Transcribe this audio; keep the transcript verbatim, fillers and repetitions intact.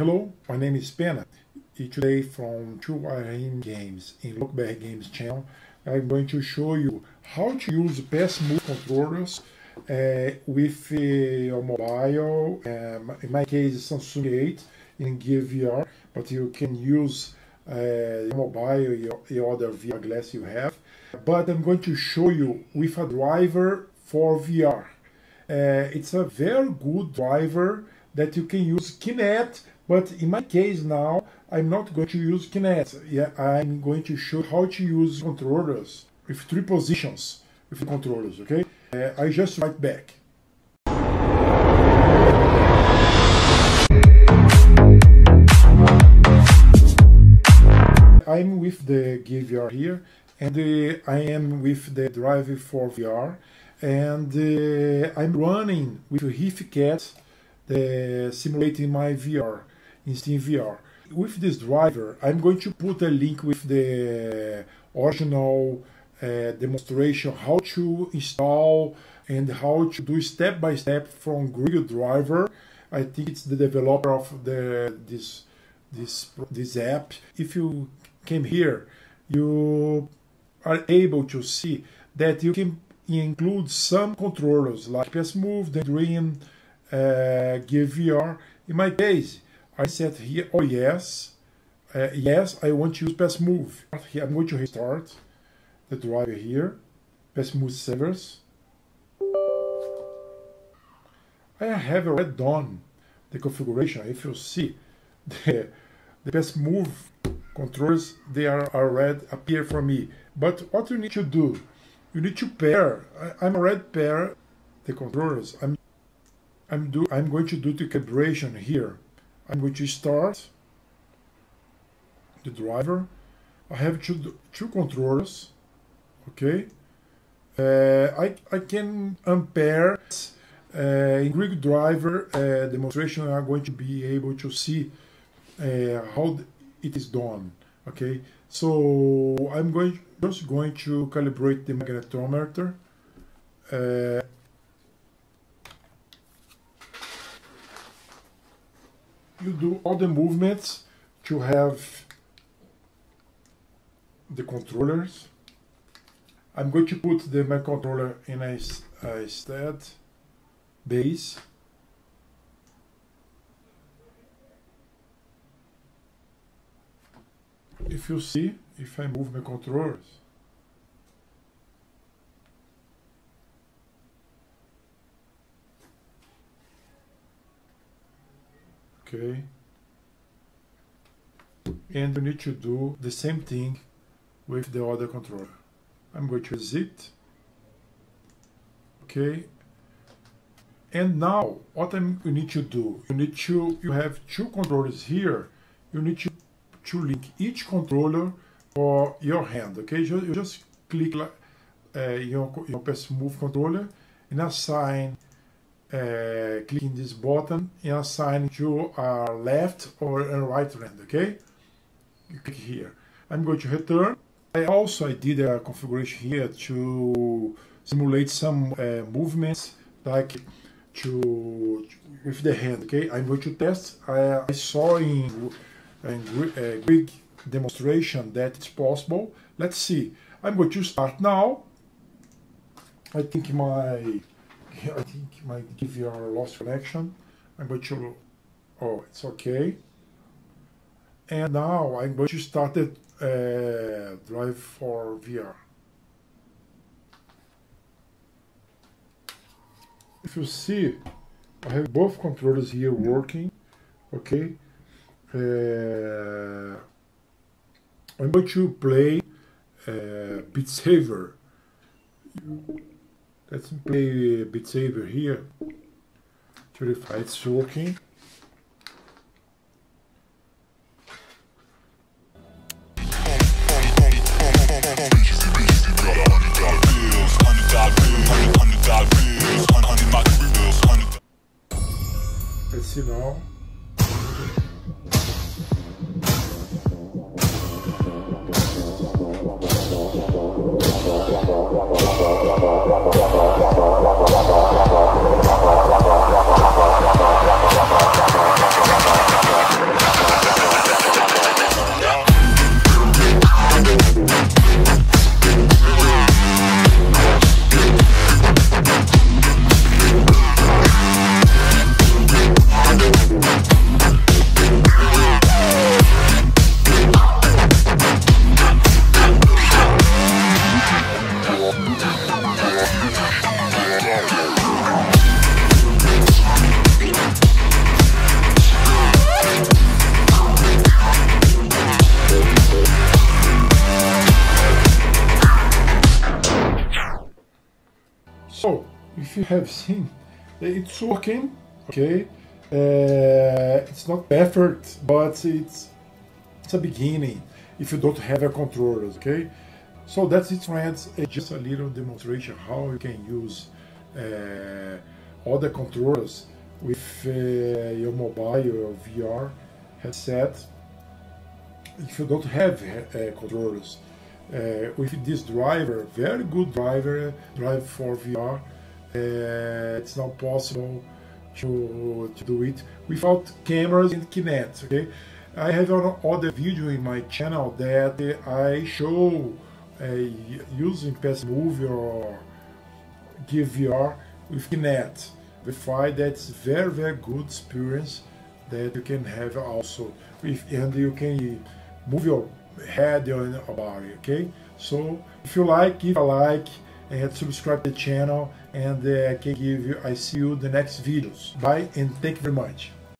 Hello, my name is Pena. Today from TrueRM Games in Lookback Games channel, I'm going to show you how to use pass move controllers uh, with uh, your mobile. Um, in my case, Samsung eight in Gear V R, but you can use uh, your mobile, your, your other V R glass you have. But I'm going to show you with a driver for V R. Uh, it's a very good driver that you can use Kinect, but in my case now, I'm not going to use Kinect. Yeah, I'm going to show how to use controllers with three positions with the controllers, okay? Uh, I just write back. I'm with the Gear V R here, and uh, I am with the Driver four V R, and uh, I'm running with HiFiCap, uh, simulating my V R in Steam V R. With this driver, I'm going to put a link with the original uh, demonstration how to install and how to do step by step from Gear driver. I think it's the developer of the this this this app. If you came here, you are able to see that you can include some controllers like Pass Move, the Dream. Uh, Gear V R. In my case, I said here, oh yes, uh, yes, I want to use Pass Move. Here, I'm going to restart the driver here, Pass Move servers. I have already done the configuration. If you see the, the Pass Move controls, they are already appear for me. But what you need to do, you need to pair. I, I'm already pair the controllers. I'm I'm, do, I'm going to do the calibration here. I'm going to start the driver. I have two, two controllers, okay? Uh, I, I can unpair. Uh, in Gear driver uh, demonstration, I'm going to be able to see uh, how it is done, okay? So I'm going just going to calibrate the magnetometer. Uh, You do all the movements to have the controllers. I'm going to put the my controller in a, a stat base. If you see, if I move my controllers, okay, and you need to do the same thing with the other controller. I'm going to exit, okay, and now what I'm, you need to do, you need to, you have two controllers here, you need to, to link each controller for your hand, okay, just, you just click uh, your, your Pass Move controller and assign. Uh, clicking this button and assign to a left or a right hand, okay? You click here. I'm going to return. I also I did a configuration here to simulate some uh, movements like to with the hand, okay? I'm going to test. I, I saw in in Greek demonstration that it's possible. Let's see. I'm going to start now. I think my I think my G V R lost connection. I'm going to, oh, it's okay. And now I'm going to start the uh, Driver four V R. If you see, I have both controllers here working. Okay. Uh, I'm going to play uh, Beat Saber. Let's play Beat Saber here. Verify it's working. Let's see now. if you have seen, it's working, okay. Uh, it's not perfect, but it's it's a beginning if you don't have a controller, okay. So that's it, friends. It's just a little demonstration how you can use uh, other controllers with uh, your mobile or V R headset. If you don't have uh, controllers, uh, with this driver, very good driver, Driver four V R, uh, it's not possible to, to do it without cameras and Kinect, okay? I have another video in my channel that I show uh, using P S Move or Gear V R with Kinect. We find that's very, very good experience that you can have also with, and you can move your head and your body, okay? So if you like, give a like and subscribe to the channel, and uh, I can give you I see you the next videos. Bye, and thank you very much.